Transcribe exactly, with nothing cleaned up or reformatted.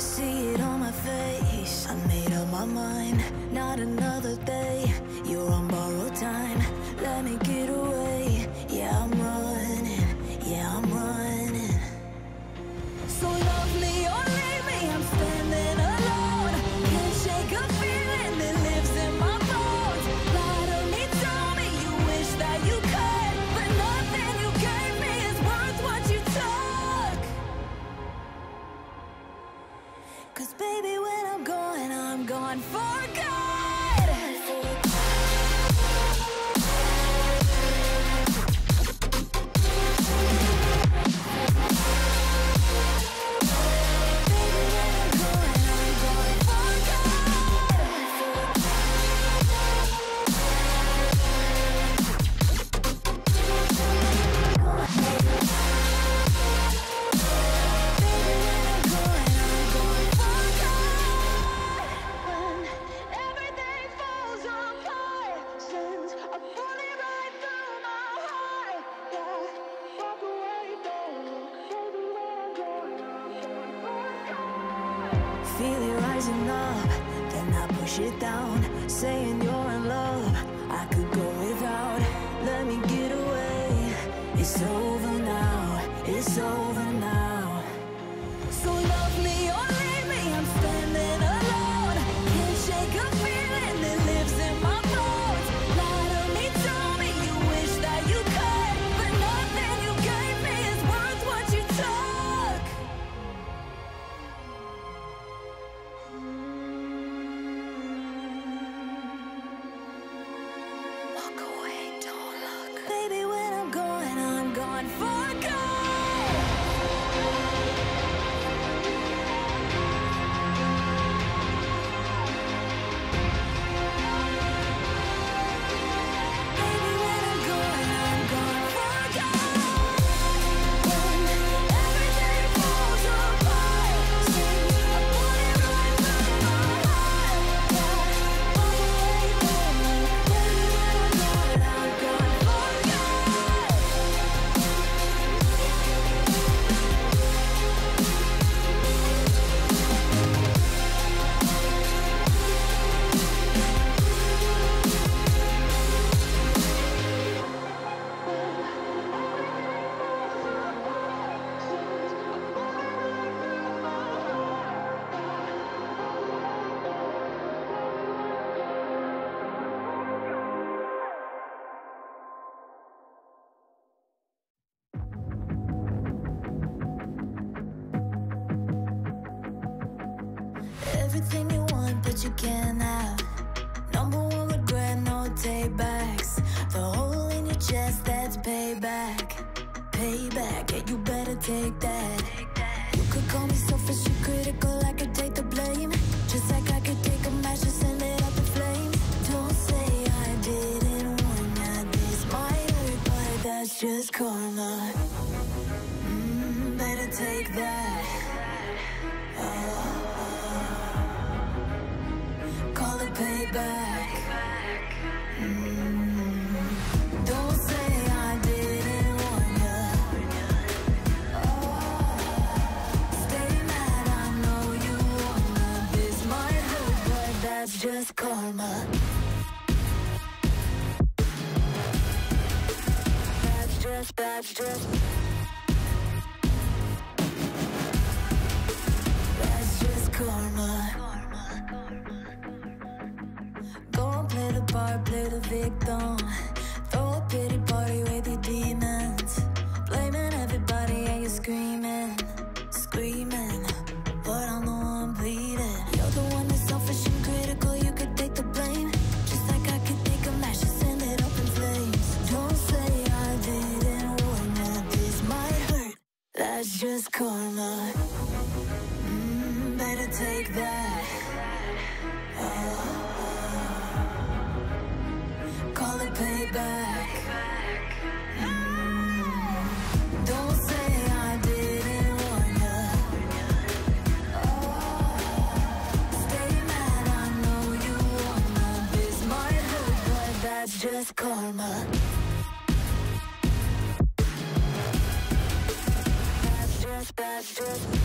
See it on my face. I made up my mind, not another day. You're on borrowed time, let me get away. Yeah, I'm running, yeah, I'm running. So love me or leave me, I'm standing alone. Can't shake a feeling that lives in my bones. Lie to me, tell me you wish that you could, but nothing you gave me is worth what you took. Cause baby, when I'm gone, I'm gone for good. Feel it rising up, then I push it down, saying you're in love, I could go without, let me get away, it's over now, it's over now. So love me or leave me, I'm standing alone, can't shake a feeling that lives in my bones. Lie to me, tell me you wish that you could, but nothing you gave me is worth what you took. Everything you want, but you can't have. Number one regret, no takebacks. The hole in your chest, that's payback. Payback, yeah, you better take that. You could call me selfish, you critical, I could take the blame. Just like I could take a match and send it up in flames. Don't say I didn't warn ya. This might hurt, but that's just karma. Mm, better take that. Oh. Payback. Mm-hmm. Don't say I didn't warn ya. Oh, stay mad, I know you wanna. This might hurt, but that's just karma. That's just, that's just. That's just karma. Play the part, play the victim. Throw a pity party with your demons. Blaming everybody and you're screaming, screaming. But I'm the one bleeding. You're the one that's selfish and critical, you could take the blame. Just like I could take a match and send it up in flames. Don't say I didn't warn ya. This might hurt, that's just karma. Mm, better take that. Oh. Payback. Mm. Don't say I didn't warn ya. Oh, stay mad, I know you wanna. This might hurt, but that's just karma. That's just, that's just.